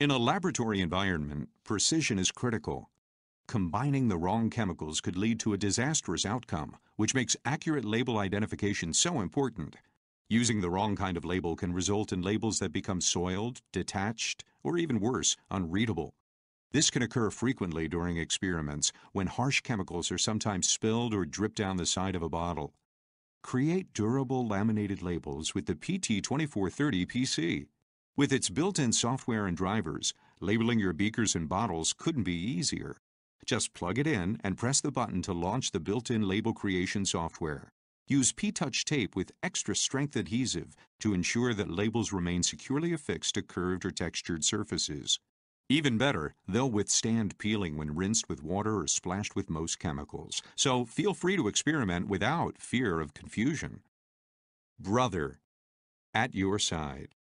In a laboratory environment, precision is critical. Combining the wrong chemicals could lead to a disastrous outcome, which makes accurate label identification so important. Using the wrong kind of label can result in labels that become soiled, detached, or even worse, unreadable. This can occur frequently during experiments when harsh chemicals are sometimes spilled or drip down the side of a bottle. Create durable laminated labels with the PT-2430PC. With its built-in software and drivers, labeling your beakers and bottles couldn't be easier. Just plug it in and press the button to launch the built-in label creation software. Use P-Touch tape with extra strength adhesive to ensure that labels remain securely affixed to curved or textured surfaces. Even better, they'll withstand peeling when rinsed with water or splashed with most chemicals, so feel free to experiment without fear of confusion. Brother, at your side.